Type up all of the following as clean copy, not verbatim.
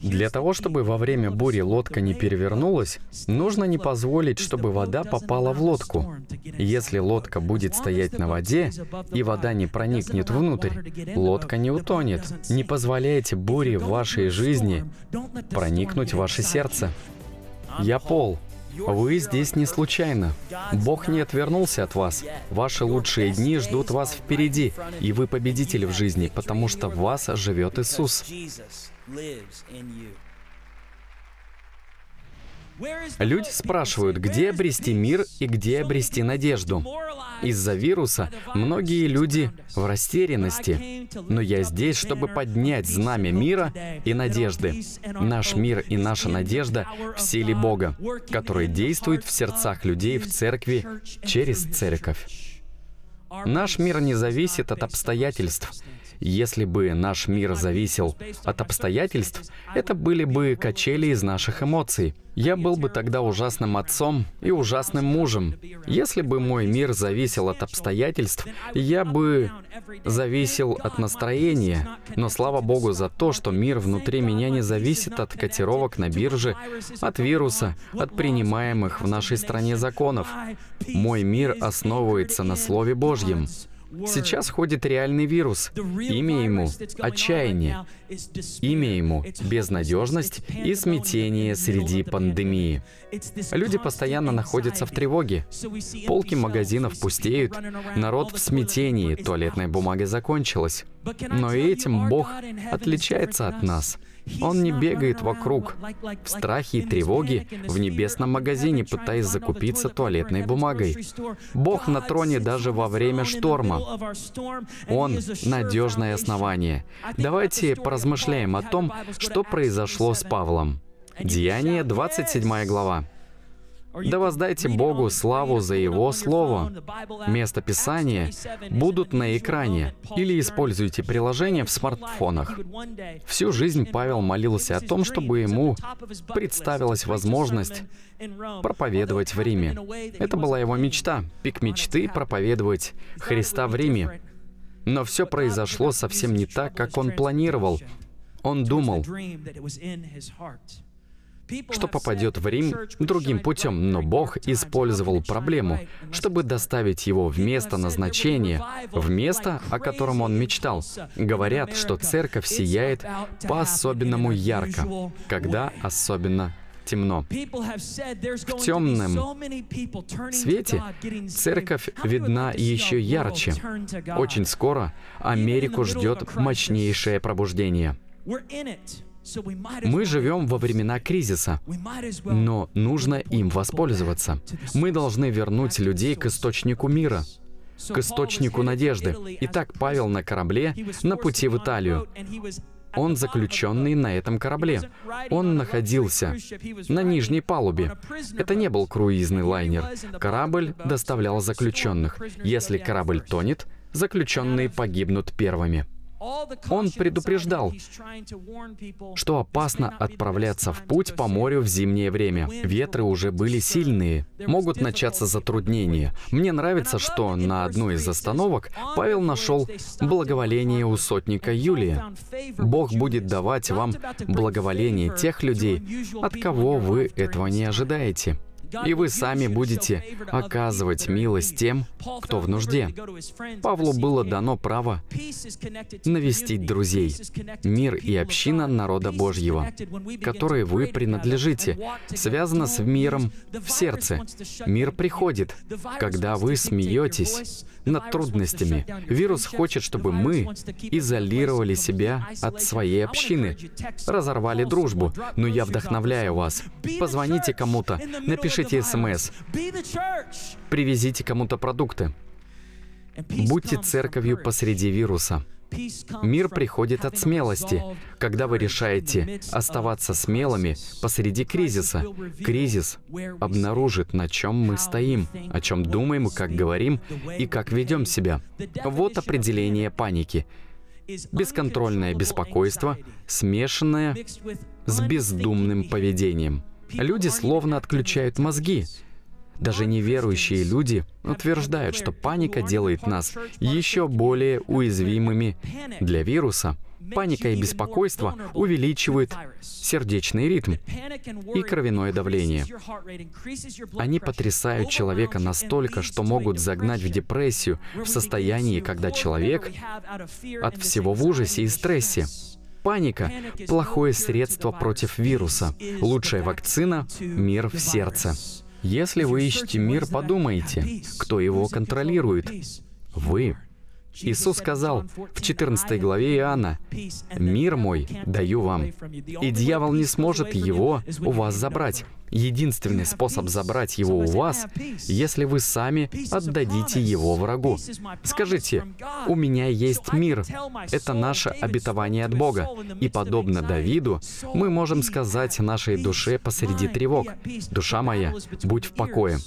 Для того, чтобы во время бури лодка не перевернулась, нужно не позволить, чтобы вода попала в лодку. Если лодка будет стоять на воде, и вода не проникнет внутрь, лодка не утонет. Не позволяйте буре в вашей жизни проникнуть в ваше сердце. Я Пол. Вы здесь не случайно. Бог не отвернулся от вас. Ваши лучшие дни ждут вас впереди, и вы победитель в жизни, потому что в вас живет Иисус. Люди спрашивают, где обрести мир и где обрести надежду. Из-за вируса многие люди в растерянности. Но я здесь, чтобы поднять знамя мира и надежды. Наш мир и наша надежда в силе Бога, который действует в сердцах людей в церкви через церковь. Наш мир не зависит от обстоятельств. Если бы наш мир зависел от обстоятельств, это были бы качели из наших эмоций. Я был бы тогда ужасным отцом и ужасным мужем. Если бы мой мир зависел от обстоятельств, я бы зависел от настроения. Но слава Богу за то, что мир внутри меня не зависит от котировок на бирже, от вируса, от принимаемых в нашей стране законов. Мой мир основывается на Слове Божьем. Сейчас ходит реальный вирус. Имя ему — отчаяние. Имя ему — безнадежность и смятение среди пандемии. Люди постоянно находятся в тревоге. Полки магазинов пустеют, народ в смятении, туалетная бумага закончилась. Но и этим Бог отличается от нас. Он не бегает вокруг в страхе и тревоге в небесном магазине, пытаясь закупиться туалетной бумагой. Бог на троне даже во время шторма. Он — надежное основание. Давайте поразмышляем о том, что произошло с Павлом. Деяния, 27 глава. «Да воздайте Богу славу за Его Слово». Место Писания будут на экране. Или используйте приложение в смартфонах. Всю жизнь Павел молился о том, чтобы ему представилась возможность проповедовать в Риме. Это была его мечта, пик мечты — проповедовать Христа в Риме. Но все произошло совсем не так, как он планировал. Он думал, что попадет в Рим другим путем, но Бог использовал проблему, чтобы доставить его в место назначения, в место, о котором он мечтал. Говорят, что церковь сияет по-особенному ярко, когда особенно темно. В темном свете церковь видна еще ярче. Очень скоро Америку ждет мощнейшее пробуждение. Мы живем во времена кризиса, но нужно им воспользоваться. Мы должны вернуть людей к источнику мира, к источнику надежды. Итак, Павел на корабле на пути в Италию. Он заключенный на этом корабле. Он находился на нижней палубе. Это не был круизный лайнер. Корабль доставлял заключенных. Если корабль тонет, заключенные погибнут первыми. Он предупреждал, что опасно отправляться в путь по морю в зимнее время. Ветры уже были сильные, могут начаться затруднения. Мне нравится, что на одной из остановок Павел нашел благоволение у сотника Юлия. Бог будет давать вам благоволение тех людей, от кого вы этого не ожидаете. И вы сами будете оказывать милость тем, кто в нужде. Павлу было дано право навестить друзей, мир и община народа Божьего, которой вы принадлежите, связано с миром в сердце. Мир приходит, когда вы смеетесь над трудностями. Вирус хочет, чтобы мы изолировали себя от своей общины, разорвали дружбу. Но я вдохновляю вас. Позвоните кому-то, напишите СМС. Привезите кому-то продукты. Будьте церковью посреди вируса. Мир приходит от смелости, когда вы решаете оставаться смелыми посреди кризиса. Кризис обнаружит, на чем мы стоим, о чем думаем, как говорим и как ведем себя. Вот определение паники. Бесконтрольное беспокойство, смешанное с бездумным поведением. Люди словно отключают мозги. Даже неверующие люди утверждают, что паника делает нас еще более уязвимыми для вируса. Паника и беспокойство увеличивают сердечный ритм и кровяное давление. Они потрясают человека настолько, что могут загнать в депрессию в состоянии, когда человек от всего в ужасе и стрессе. Паника — плохое средство против вируса. Лучшая вакцина — мир в сердце. Если вы ищете мир, подумайте, кто его контролирует? Вы. Иисус сказал в 14 главе Иоанна: «Мир мой даю вам, и дьявол не сможет его у вас забрать». Единственный способ забрать его у вас, если вы сами отдадите его врагу. Скажите: «У меня есть мир, это наше обетование от Бога». И подобно Давиду, мы можем сказать нашей душе посреди тревог: «Душа моя, будь в покое».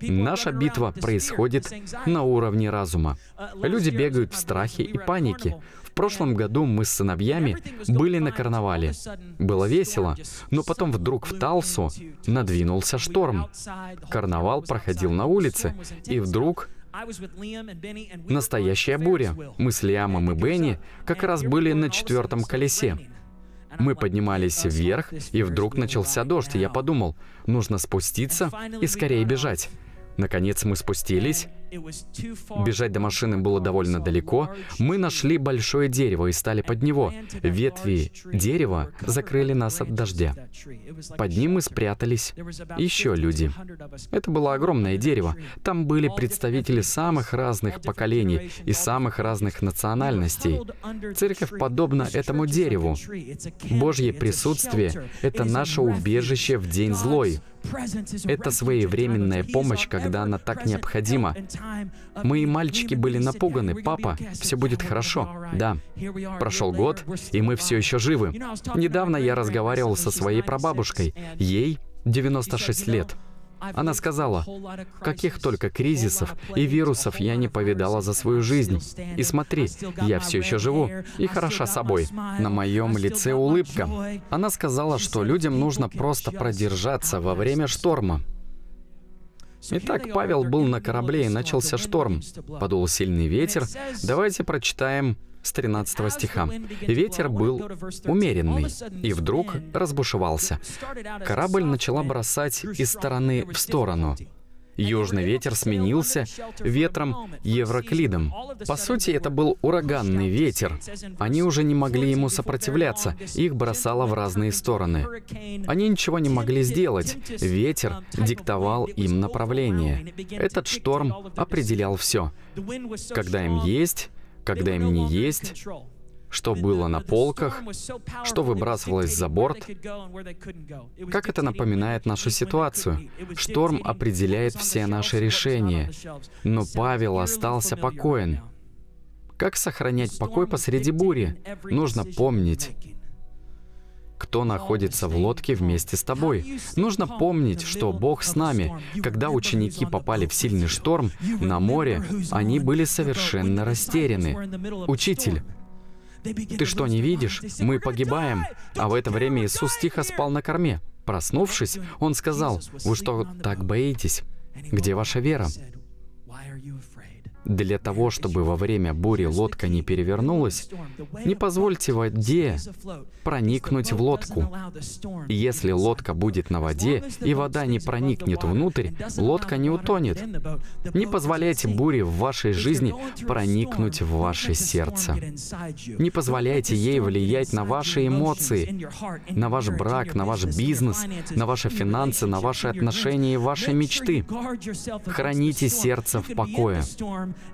Наша битва происходит на уровне разума. Люди бегают в страхе и панике. В прошлом году мы с сыновьями были на карнавале. Было весело, но потом вдруг в Талсу надвинулся шторм. Карнавал проходил на улице, и вдруг настоящая буря. Мы с Лиамом и Бенни как раз были на 4-м колесе. Мы поднимались вверх, и вдруг начался дождь, и я подумал: нужно спуститься и скорее бежать. Наконец мы спустились. Бежать до машины было довольно далеко. Мы нашли большое дерево и стали под него. Ветви дерева закрыли нас от дождя. Под ним мы спрятались. Еще люди. Это было огромное дерево. Там были представители самых разных поколений и самых разных национальностей. Церковь подобна этому дереву. Божье присутствие — это наше убежище в день злой. Это своевременная помощь, когда она так необходима. Мои мальчики были напуганы: «Папа, все будет хорошо». Да, прошел год, и мы все еще живы. Недавно я разговаривал со своей прабабушкой. Ей 96 лет. Она сказала: «Каких только кризисов и вирусов я не повидала за свою жизнь. И смотри, я все еще живу и хороша собой. На моем лице улыбка». Она сказала, что людям нужно просто продержаться во время шторма. Итак, Павел был на корабле, и начался шторм. Подул сильный ветер. Давайте прочитаем с 13 стиха. «Ветер был умеренный, и вдруг разбушевался. Корабль начала бросать из стороны в сторону. Южный ветер сменился ветром Евраклидом». По сути, это был ураганный ветер. Они уже не могли ему сопротивляться, их бросало в разные стороны. Они ничего не могли сделать, ветер диктовал им направление. Этот шторм определял все. Когда им есть, когда им не есть, что было на полках, что выбрасывалось за борт. Как это напоминает нашу ситуацию? Шторм определяет все наши решения, но Павел остался покоен. Как сохранять покой посреди бури? Нужно помнить, кто находится в лодке вместе с тобой. Нужно помнить, что Бог с нами. Когда ученики попали в сильный шторм на море, они были совершенно растеряны. «Учитель, ты что, не видишь? Мы погибаем!» А в это время Иисус тихо спал на корме. Проснувшись, Он сказал: «Вы что, так боитесь? Где ваша вера?» Для того, чтобы во время бури лодка не перевернулась, не позвольте воде проникнуть в лодку. Если лодка будет на воде, и вода не проникнет внутрь, лодка не утонет. Не позволяйте буре в вашей жизни проникнуть в ваше сердце. Не позволяйте ей влиять на ваши эмоции, на ваш брак, на ваш бизнес, на ваши финансы, на ваши отношения и ваши мечты. Храните сердце в покое.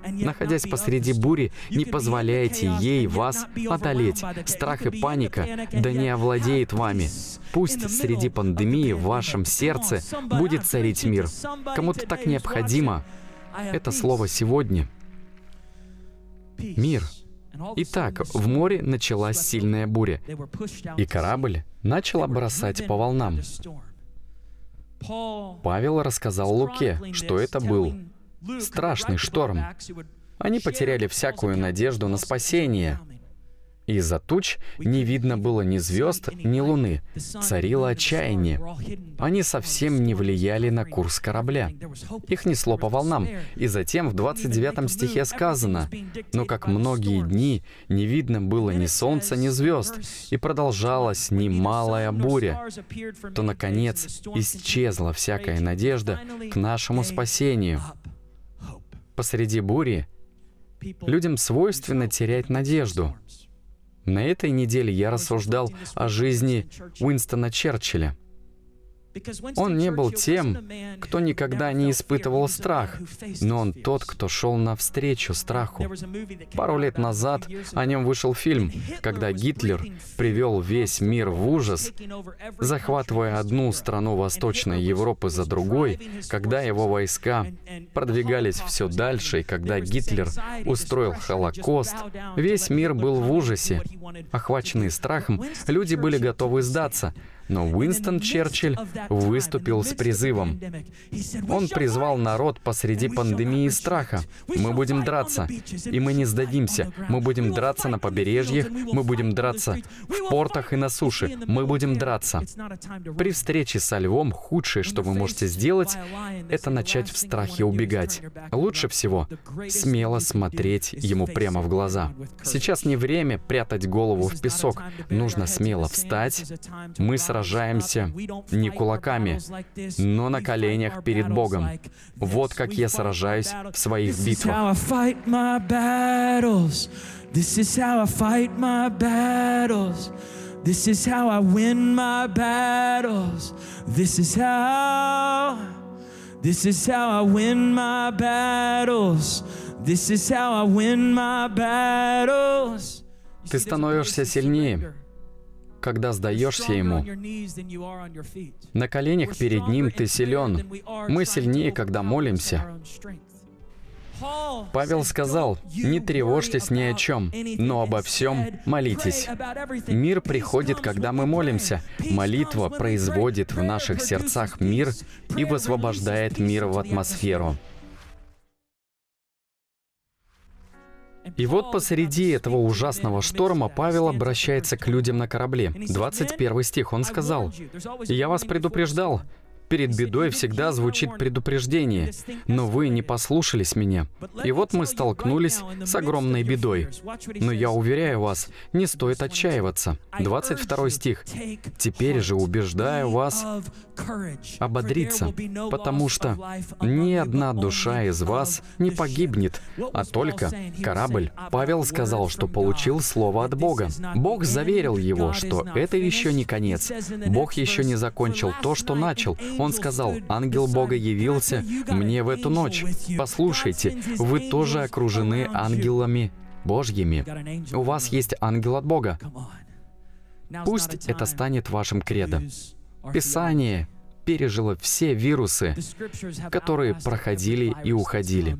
Находясь посреди бури, не позволяйте ей вас одолеть. Страх и паника да не овладеет вами. Пусть среди пандемии в вашем сердце будет царить мир. Кому-то так необходимо это слово сегодня. Мир. Итак, в море началась сильная буря, и корабль начал бросать по волнам. Павел рассказал Луке, что это был страшный шторм. Они потеряли всякую надежду на спасение. Из-за туч не видно было ни звезд, ни луны. Царило отчаяние. Они совсем не влияли на курс корабля. Их несло по волнам. И затем в 29 стихе сказано: «Но как многие дни не видно было ни солнца, ни звезд, и продолжалась немалая буря, то, наконец, исчезла всякая надежда к нашему спасению». Посреди бури людям свойственно терять надежду. На этой неделе я рассуждал о жизни Уинстона Черчилля. Он не был тем, кто никогда не испытывал страх, но он тот, кто шел навстречу страху. Пару лет назад о нем вышел фильм, когда Гитлер привел весь мир в ужас, захватывая одну страну Восточной Европы за другой, когда его войска продвигались все дальше, и когда Гитлер устроил Холокост, весь мир был в ужасе. Охваченные страхом, люди были готовы сдаться. Но Уинстон Черчилль выступил с призывом. Он призвал народ посреди пандемии страха. Мы будем драться, и мы не сдадимся. Мы будем драться на побережьях, мы будем драться в портах и на суше. Мы будем драться. При встрече со львом худшее, что вы можете сделать, это начать в страхе убегать. Лучше всего смело смотреть ему прямо в глаза. Сейчас не время прятать голову в песок. Нужно смело встать. Мы сражаемся не кулаками, но на коленях перед Богом. Вот как я сражаюсь в своих битвах. Ты становишься сильнее, когда сдаешься ему. На коленях перед ним ты силен. Мы сильнее, когда молимся. Павел сказал: «Не тревожьтесь ни о чем, но обо всем молитесь». Мир приходит, когда мы молимся. Молитва производит в наших сердцах мир и высвобождает мир в атмосферу. И вот посреди этого ужасного шторма Павел обращается к людям на корабле. 21 стих, он сказал: «Я вас предупреждал». Перед бедой всегда звучит предупреждение, но вы не послушались меня. И вот мы столкнулись с огромной бедой. Но я уверяю вас, не стоит отчаиваться. 22 стих. «Теперь же убеждаю вас ободриться, потому что ни одна душа из вас не погибнет, а только корабль». Павел сказал, что получил слово от Бога. Бог заверил его, что это еще не конец. Бог еще не закончил то, что начал. Он сказал: «Ангел Бога явился мне в эту ночь. Послушайте, вы тоже окружены ангелами Божьими. У вас есть ангел от Бога». Пусть это станет вашим кредо. Писание пережило все вирусы, которые проходили и уходили.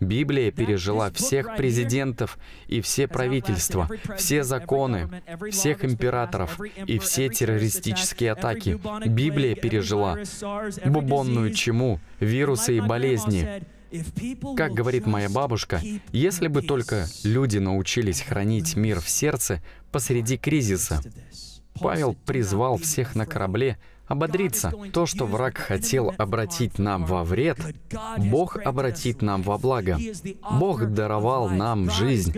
Библия пережила всех президентов и все правительства, все законы, всех императоров и все террористические атаки. Библия пережила бубонную чуму, вирусы и болезни. Как говорит моя бабушка, если бы только люди научились хранить мир в сердце посреди кризиса. Павел призвал всех на корабле ободриться. То, что враг хотел обратить нам во вред, Бог обратит нам во благо. Бог даровал нам жизнь.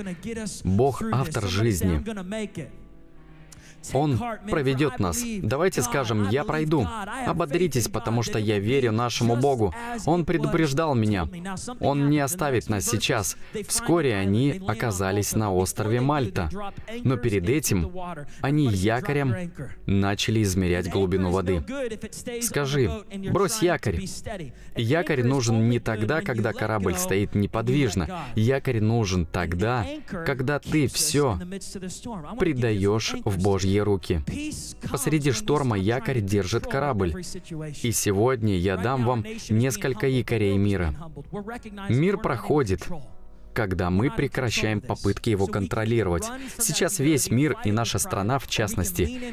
Бог — автор жизни. Он проведет нас. Давайте скажем: «Я пройду». Ободритесь, потому что я верю нашему Богу. Он предупреждал меня. Он не оставит нас сейчас. Вскоре они оказались на острове Мальта. Но перед этим они якорем начали измерять глубину воды. Скажи: «Брось якорь». Якорь нужен не тогда, когда корабль стоит неподвижно. Якорь нужен тогда, когда ты все предаешь в Божьи руки. Посреди шторма якорь держит корабль. И сегодня я дам вам несколько якорей мира. Мир проходит, когда мы прекращаем попытки его контролировать. Сейчас весь мир и наша страна, в частности,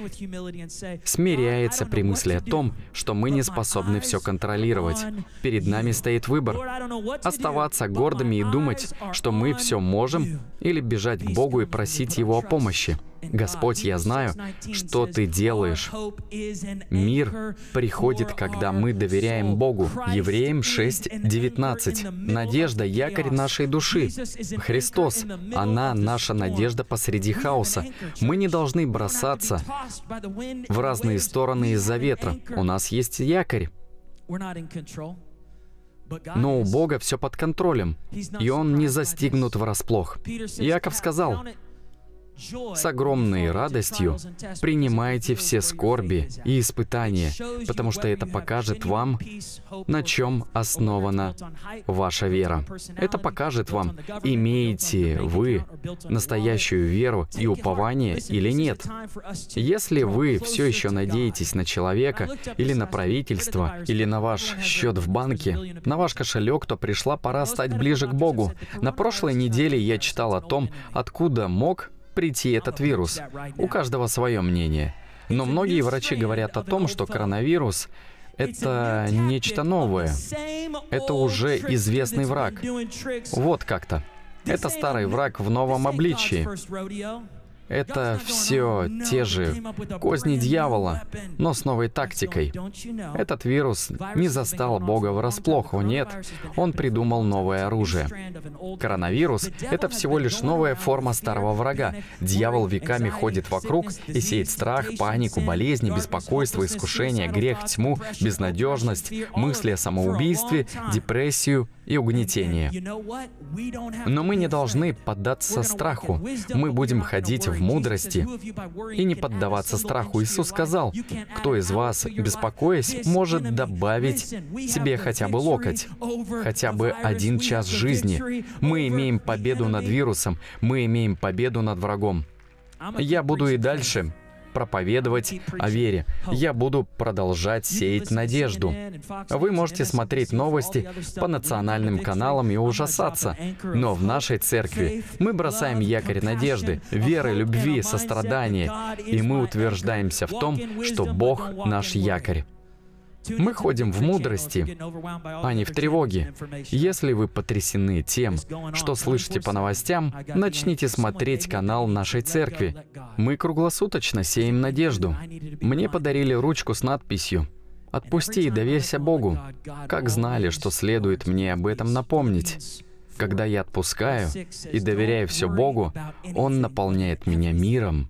смиряется при мысли о том, что мы не способны все контролировать. Перед нами стоит выбор: оставаться гордыми и думать, что мы все можем, или бежать к Богу и просить Его о помощи. «Господь, я знаю, что Ты делаешь». Мир приходит, когда мы доверяем Богу. Евреям 6:19. «Надежда — якорь нашей души». Христос. Она — наша надежда посреди хаоса. Мы не должны бросаться в разные стороны из-за ветра. У нас есть якорь. Но у Бога все под контролем, и Он не застигнут врасплох. Иаков сказал: «С огромной радостью принимайте все скорби и испытания, потому что это покажет вам, на чем основана ваша вера». Это покажет вам, имеете вы настоящую веру и упование или нет. Если вы все еще надеетесь на человека, или на правительство, или на ваш счет в банке, на ваш кошелек, то пришла пора стать ближе к Богу. На прошлой неделе я читал о том, откуда мог прийти этот вирус. У каждого свое мнение. Но многие врачи говорят о том, что коронавирус — это нечто новое. Это уже известный враг. Вот как-то. Это старый враг в новом обличии. Это все те же козни дьявола, но с новой тактикой. Этот вирус не застал Бога врасплох, о нет, Он придумал новое оружие. Коронавирус — это всего лишь новая форма старого врага. Дьявол веками ходит вокруг и сеет страх, панику, болезни, беспокойство, искушение, грех, тьму, безнадежность, мысли о самоубийстве, депрессию и угнетение. Но мы не должны поддаться страху. Мы будем ходить в мудрости и не поддаваться страху. Иисус сказал: «Кто из вас, беспокоясь, может добавить себе хотя бы локоть, хотя бы 1 час жизни?» Мы имеем победу над вирусом, мы имеем победу над врагом. Я буду и дальше проповедовать о вере. Я буду продолжать сеять надежду. Вы можете смотреть новости по национальным каналам и ужасаться, но в нашей церкви мы бросаем якорь надежды, веры, любви, сострадания, и мы утверждаемся в том, что Бог наш якорь. Мы ходим в мудрости, а не в тревоге. Если вы потрясены тем, что слышите по новостям, начните смотреть канал нашей церкви. Мы круглосуточно сеем надежду. Мне подарили ручку с надписью «Отпусти и доверься Богу». Как знали, что следует мне об этом напомнить. Когда я отпускаю и доверяю все Богу, Он наполняет меня миром.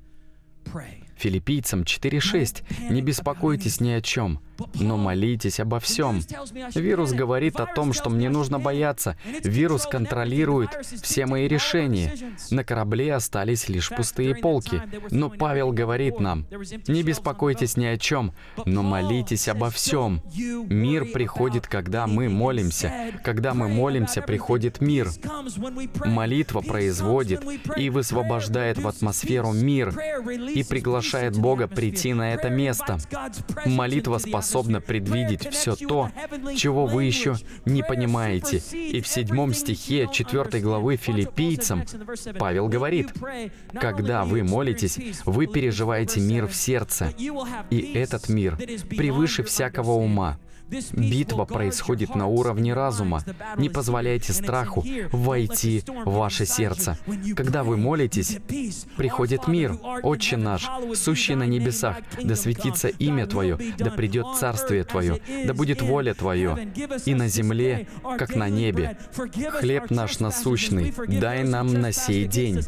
Филиппийцам 4:6. «Не беспокойтесь ни о чем, но молитесь обо всем». Вирус говорит о том, что мне нужно бояться. Вирус контролирует все мои решения. На корабле остались лишь пустые полки. Но Павел говорит нам: «Не беспокойтесь ни о чем, но молитесь обо всем». Мир приходит, когда мы молимся. Когда мы молимся, приходит мир. Молитва производит и высвобождает в атмосферу мир и приглашает Бога прийти на это место. Молитва способна предвидеть все то, чего вы еще не понимаете. И в 7 стихе 4 главы Филиппийцам Павел говорит: «Когда вы молитесь, вы переживаете мир в сердце, и этот мир превыше всякого ума». Битва происходит на уровне разума. Не позволяйте страху войти в ваше сердце. Когда вы молитесь, приходит мир. «Отче наш, сущий на небесах, да светится имя Твое, да придет Царствие Твое, да будет воля Твое, и на земле, как на небе. Хлеб наш насущный дай нам на сей день.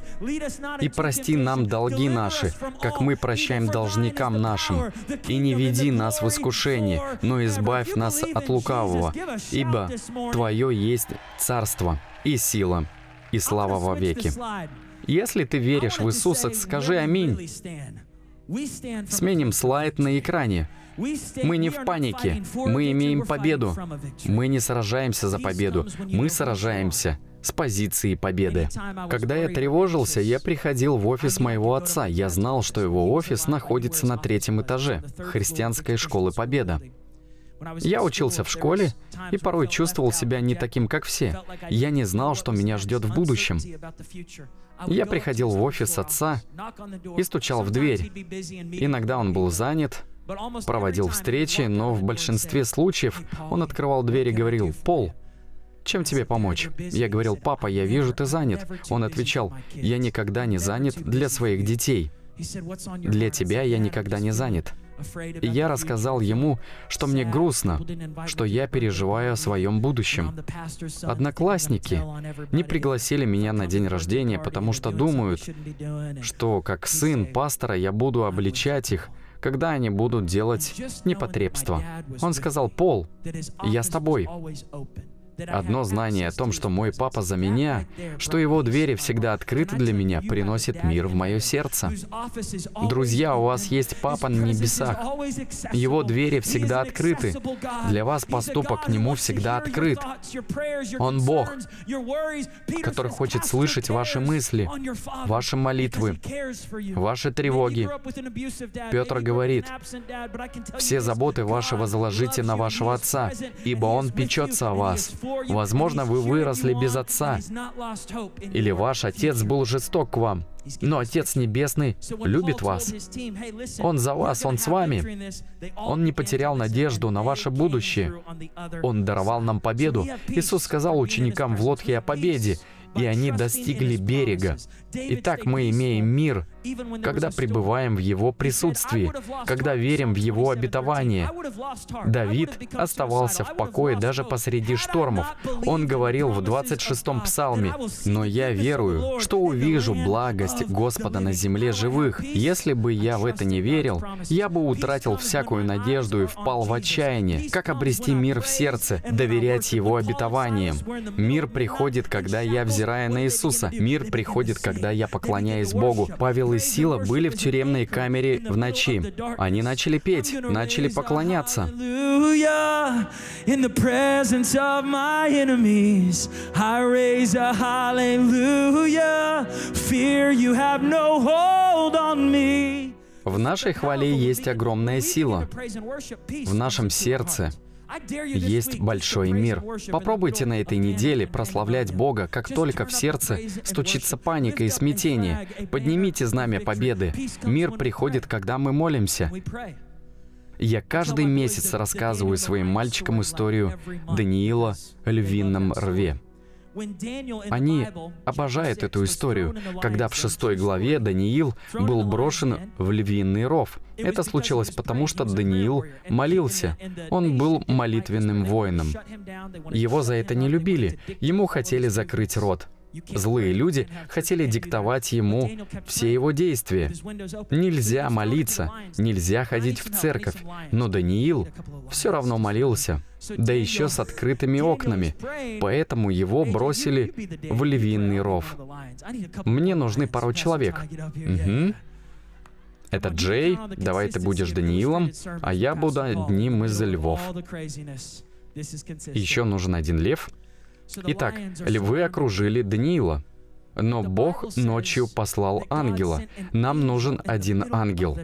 И прости нам долги наши, как мы прощаем должникам нашим. И не веди нас в искушение, но избавь нас от лукавого, ибо Твое есть царство и сила и слава во веки». Если ты веришь в Иисуса, скажи «Аминь». Сменим слайд на экране. Мы не в панике, мы имеем победу. Мы не сражаемся за победу, мы сражаемся с позиции победы. Когда я тревожился, я приходил в офис моего отца. Я знал, что его офис находится на 3-м этаже христианской школы «Победа». Я учился в школе и порой чувствовал себя не таким, как все. Я не знал, что меня ждет в будущем. Я приходил в офис отца и стучал в дверь. Иногда он был занят, проводил встречи, но в большинстве случаев он открывал дверь и говорил: «Пол, чем тебе помочь?» Я говорил: «Папа, я вижу, ты занят». Он отвечал: «Я никогда не занят для своих детей. Для тебя я никогда не занят». И я рассказал ему, что мне грустно, что я переживаю о своем будущем. Одноклассники не пригласили меня на день рождения, потому что думают, что как сын пастора я буду обличать их, когда они будут делать непотребство. Он сказал: «Пол, я с тобой». Одно знание о том, что мой папа за меня, что его двери всегда открыты для меня, приносит мир в мое сердце. Друзья, у вас есть папа на небесах. Его двери всегда открыты. Для вас поступок к нему всегда открыт. Он Бог, который хочет слышать ваши мысли, ваши молитвы, ваши тревоги. Петр говорит: «Все заботы ваши возложите на вашего отца, ибо он печется о вас». Возможно, вы выросли без отца, или ваш отец был жесток к вам, но Отец Небесный любит вас. Он за вас, Он с вами. Он не потерял надежду на ваше будущее. Он даровал нам победу. Иисус сказал ученикам в лодке о победе, и они достигли берега. Итак, мы имеем мир, когда пребываем в Его присутствии, когда верим в Его обетование. Давид оставался в покое даже посреди штормов. Он говорил в 26-м псалме: «Но я верую, что увижу благость Господа на земле живых. Если бы я в это не верил, я бы утратил всякую надежду и впал в отчаяние. Как обрести мир в сердце? Доверять Его обетованиям. Мир приходит, когда я взираю на Иисуса. Мир приходит, когда я поклоняюсь Богу». Павел и Сила были в тюремной камере в ночи. Они начали петь, начали поклоняться. В нашей хвале есть огромная сила. В нашем сердце есть большой мир. Попробуйте на этой неделе прославлять Бога, как только в сердце стучится паника и смятение. Поднимите знамя победы. Мир приходит, когда мы молимся. Я каждый месяц рассказываю своим мальчикам историю Даниила в львином рве. Они обожают эту историю, когда в 6 главе Даниил был брошен в львиный ров. Это случилось потому, что Даниил молился. Он был молитвенным воином. Его за это не любили, ему хотели закрыть рот. Злые люди хотели диктовать ему все его действия. Нельзя молиться, нельзя ходить в церковь, но Даниил все равно молился, да еще с открытыми окнами, поэтому его бросили в львиный ров. Мне нужны пару человек. Это Джей, давай ты будешь Даниилом, а я буду одним из львов. Еще нужен один лев. Итак, львы окружили Даниила, но Бог ночью послал ангела. Нам нужен один ангел.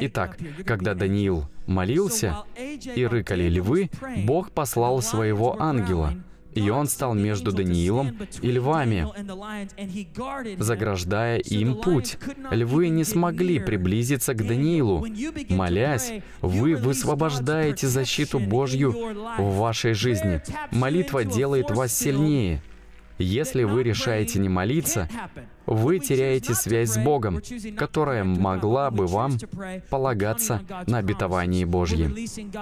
Итак, когда Даниил молился и рыкали львы, Бог послал своего ангела, и он стал между Даниилом и львами, заграждая им путь. Львы не смогли приблизиться к Даниилу. Молясь, вы высвобождаете защиту Божью в вашей жизни. Молитва делает вас сильнее. Если вы решаете не молиться, вы теряете связь с Богом, которая могла бы вам полагаться на обетование Божье.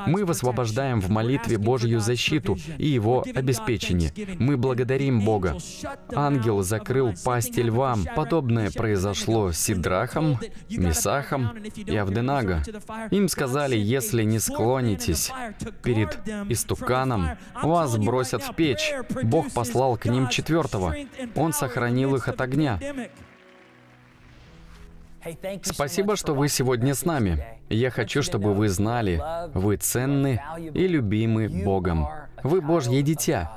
Мы высвобождаем в молитве Божью защиту и Его обеспечение. Мы благодарим Бога. Ангел закрыл пасть львам. Подобное произошло с Сидрахом, Мисахом и Авденаго. Им сказали: если не склонитесь перед истуканом, вас бросят в печь. Бог послал к ним четвертого. Он сохранил их от огня. Спасибо, что вы сегодня с нами. Я хочу, чтобы вы знали, вы ценны и любимы Богом. Вы Божье дитя.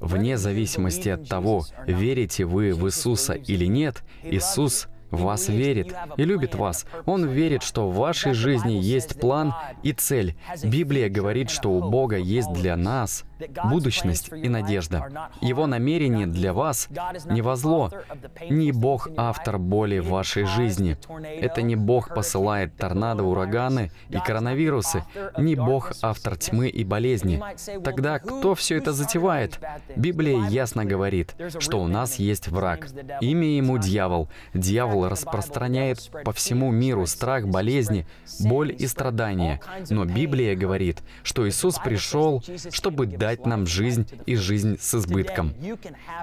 Вне зависимости от того, верите вы в Иисуса или нет, Иисус в вас верит и любит вас. Он верит, что в вашей жизни есть план и цель. Библия говорит, что у Бога есть для нас будущность и надежда. Его намерение для вас не во зло. Не Бог автор боли в вашей жизни. Это не Бог посылает торнадо, ураганы и коронавирусы. Не Бог автор тьмы и болезни. Тогда кто все это затевает? Библия ясно говорит, что у нас есть враг. Имя ему дьявол. Дьявол распространяет по всему миру страх, болезни, боль и страдания. Но Библия говорит, что Иисус пришел, чтобы дать нам жизнь и жизнь с избытком.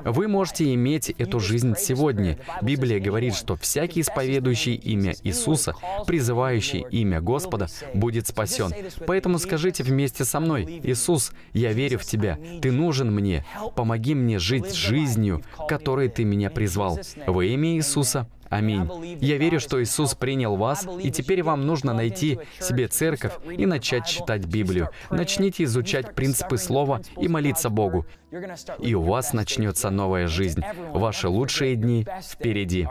Вы можете иметь эту жизнь сегодня. Библия говорит, что всякий исповедующий имя Иисуса, призывающий имя Господа, будет спасен. Поэтому скажите вместе со мной: «Иисус, я верю в Тебя. Ты нужен мне. Помоги мне жить жизнью, которой Ты меня призвал». Во имя Иисуса. Аминь. Я верю, что Иисус принял вас, и теперь вам нужно найти себе церковь и начать читать Библию. Начните изучать принципы Слова и молиться Богу. И у вас начнется новая жизнь. Ваши лучшие дни впереди.